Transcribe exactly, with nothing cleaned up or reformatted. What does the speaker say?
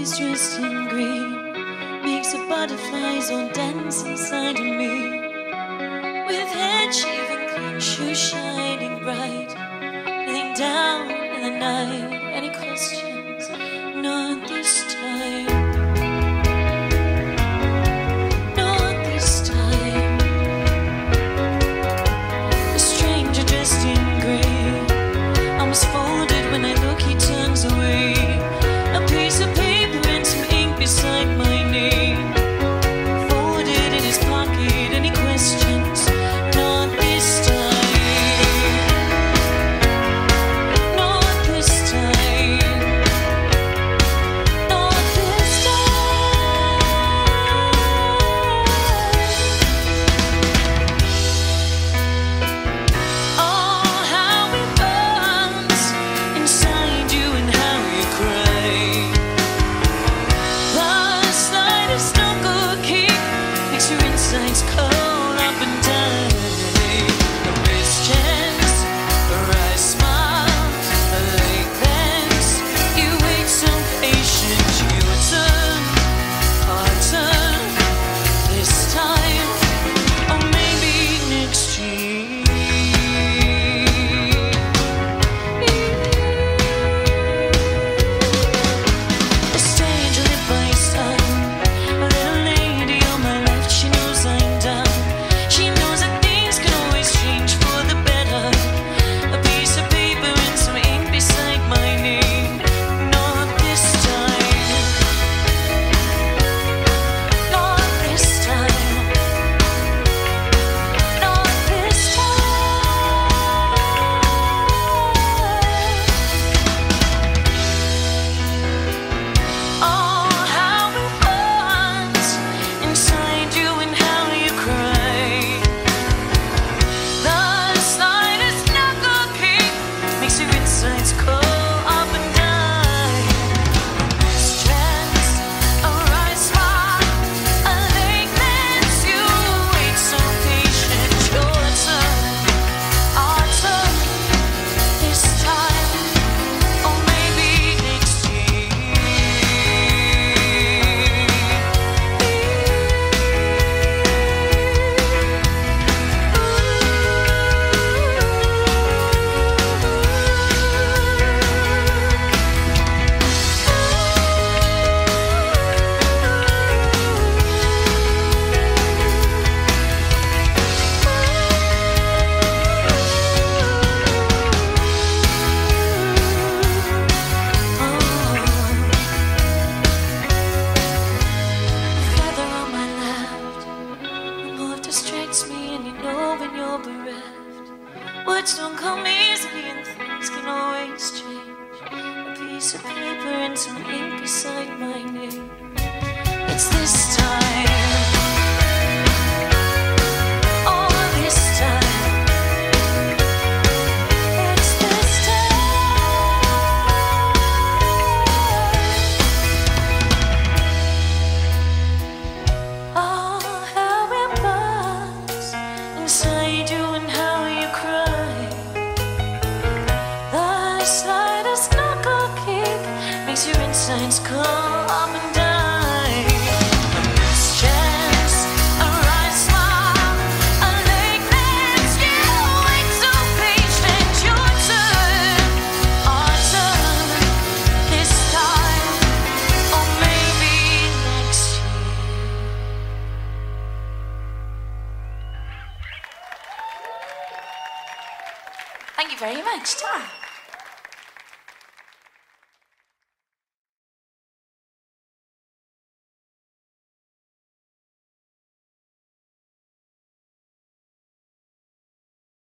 is dressed in green, makes the butterflies all dance inside of me. With handkerchief and clean shoes shining bright, laying down in the night. Any questions? Not this time. Not this time. A stranger dressed in grey, arms folded when I look, he turns away. A piece of paper and some ink beside my name, folded in his pocket. Any questions? Not this time. Not this time. Not this time. Oh, how it burns inside you and how you cry. The slightest nook or kink makes your insides curl up and down. The questions, the right smile, the late glance. You wait so patient, you turn, our turn this time, or maybe next year. A stranger lit by sun, a little lady on my left, she knows I'm down. She knows that things can always change for the better. A piece of paper and some ink beside my name. Not this time. Not this time. Not this time. Oh, how it burns inside you and how you cry. The slightest knock or kick makes your insides curl up and down. This chance, a right smile, a late glance. You wait so patient, your turn, our turn this time, or maybe next year. Feather on my left, the move distracts me, and you know when you're bereft. Words don't come easily, and things can always change. A piece of paper and some ink beside my name. It's this time. Oh, this time. It's this time. Oh, how it burns inside you and how you cry. The slightest knock or kick makes your insides curl up and down. A mischance, a right smile, a late glance. You wait so patient, your turn, our turn this time, or maybe next year. Thank you very much, Tara.